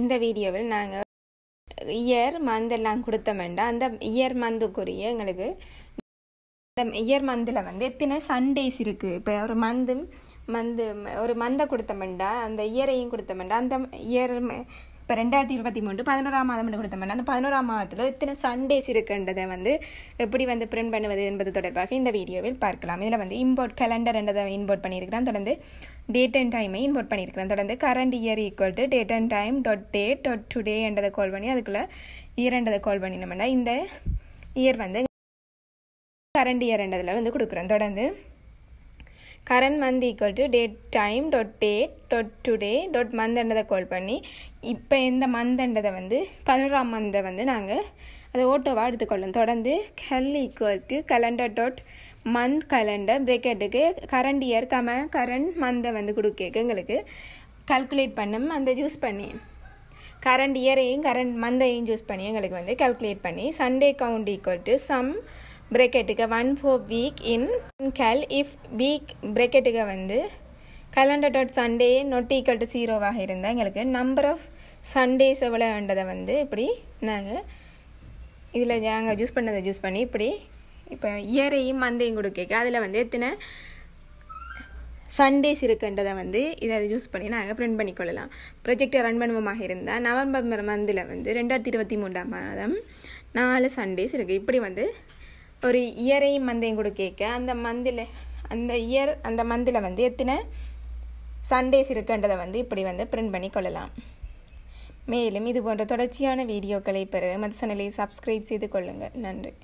இந்த வீடியோவில் நாங்கள் இயர் மந்தெல்லாம் கொடுத்தோம்னா அந்த இயர் மந்துக்குரிய எங்களுக்கு இந்த இயர் மந்தில் வந்து எத்தனை சண்டேஸ் இருக்குது. இப்போ ஒரு மந்தை கொடுத்தோம்னா அந்த இயரையும் கொடுத்தோம்னா அந்த இயர் இப்போ 2023 11ஆம் மாதம் கொடுத்தோம்னா அந்த 11ஆம் மாதத்தில் இத்தனை சண்டேஸ் இருக்குன்றதை வந்து எப்படி வந்து பிரிண்ட் பண்ணுவது என்பது தொடர்பாக இந்த வீடியோவில் பார்க்கலாம். இதில் வந்து இம்போர்ட் கேலண்டர் என்றதை இம்போர்ட் பண்ணியிருக்கிறேன். தொடர்ந்து டேட் அண்ட் டைமை இம்போர்ட் பண்ணியிருக்கிறேன். தொடர்ந்து current year equal to date and time dot date dot today என்றதை கால் பண்ணி அதுக்குள்ளே இயர்ன்றதை கால் பண்ணினோம்னா இந்த இயர் வந்து கரண்ட் இயர் என்றதில் வந்து கொடுக்குறோம். தொடர்ந்து current month equal to date time dot date dot today dot மந்த்ன்றதை கால் பண்ணி இப்போ இந்த மந்த்ன்றதை வந்து 11ஆம் மந்தை வந்து நாங்கள் அதை ஓட்டோவாக எடுத்துக்கொள்ளோம். தொடர்ந்து cal equal to calendar dot month calendar பிரேக்கெட்டுக்கு கரண்ட் இயர் கரண்ட் மந்தை வந்து கொடுக்க எங்களுக்கு கால்குலேட் பண்ண அந்த யூஸ் பண்ணி கரண்ட் இயரையும் கரண்ட் மந்தையும் யூஸ் பண்ணி எங்களுக்கு வந்து கால்குலேட் பண்ணி Sunday count equal to sum பிரேக்கெட்டுக்கு 1 for week in cal if week பிரேக்கெட்டுக்கு வந்து calendar dot Sunday not equal to 0 இருந்தால் எங்களுக்கு நம்பர் ஆஃப் சண்டேஸ் எவ்வளோன்றதை வந்து இப்படி நாங்கள் இதில் நாங்கள் யூஸ் பண்ணதை யூஸ் பண்ணி இப்படி இப்போ இயரையும் மந்தையும் கொடுக்க அதில் வந்து எத்தனை சண்டேஸ் இருக்குன்றதை வந்து இதை யூஸ் பண்ணி நாங்கள் பிரிண்ட் பண்ணிக்கொள்ளலாம். ப்ரொஜெக்டை ரன் பண்ணுவோமாக இருந்தால் நவம்பர் மந்தில் வந்து 2023ஆம் மாதம் 4 சண்டேஸ் இருக்குது. இப்படி வந்து ஒரு இயரையும் மந்தையும் கூட கேட்க அந்த மந்தில் வந்து எத்தனை சண்டேஸ் இருக்குன்றதை வந்து இப்படி வந்து பிரிண்ட் பண்ணி கொள்ளலாம். மேலும் இது போன்ற தொடர்ச்சியான வீடியோக்களை பெற மத சேனலை சப்ஸ்கிரைப் செய்து கொள்ளுங்கள். நன்றி.